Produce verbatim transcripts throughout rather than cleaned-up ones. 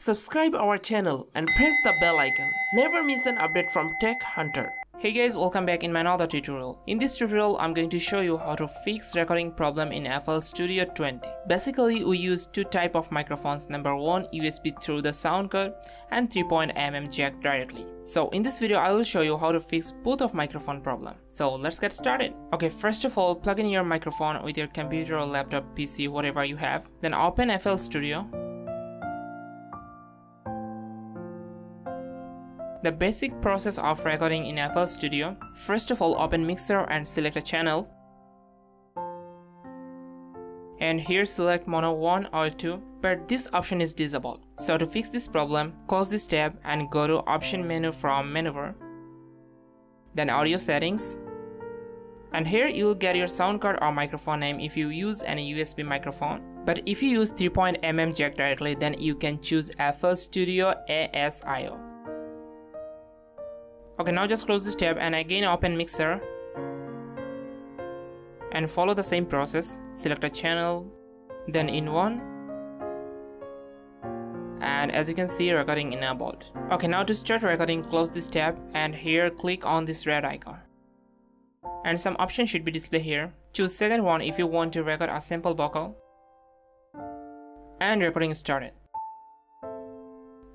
Subscribe our channel and press the bell icon. Never miss an update from Tech Hunter. Hey guys, welcome back in my another tutorial. In this tutorial, I'm going to show you how to fix recording problem in F L Studio twenty. Basically, we use two type of microphones, number one U S B through the sound card and three point five millimeter jack directly. So in this video, I will show you how to fix both of microphone problem. So let's get started. Okay, first of all, plug in your microphone with your computer or laptop, P C, whatever you have. Then open F L Studio. The basic process of recording in F L Studio. First of all, open Mixer and select a channel. And here select Mono one or two, but this option is disabled. So to fix this problem, close this tab and go to Option menu from Menu Bar. Then Audio Settings. And here you will get your sound card or microphone name if you use any U S B microphone. But if you use three point five millimeter jack directly, then you can choose F L Studio A S I O. Okay, now just close this tab and again open Mixer and follow the same process. Select a channel, then in one, and as you can see, recording enabled. Okay, now to start recording, close this tab and here click on this red icon, and some options should be displayed here. Choose second one if you want to record a simple vocal, and recording is started.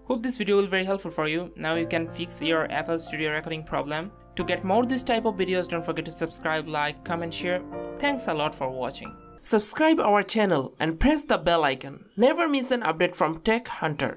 Hope this video will be very helpful for you. Now you can fix your F L Studio recording problem. To get more this type of videos, don't forget to subscribe, like, comment, share. Thanks a lot for watching. Subscribe our channel and press the bell icon. Never miss an update from Tech Hunter.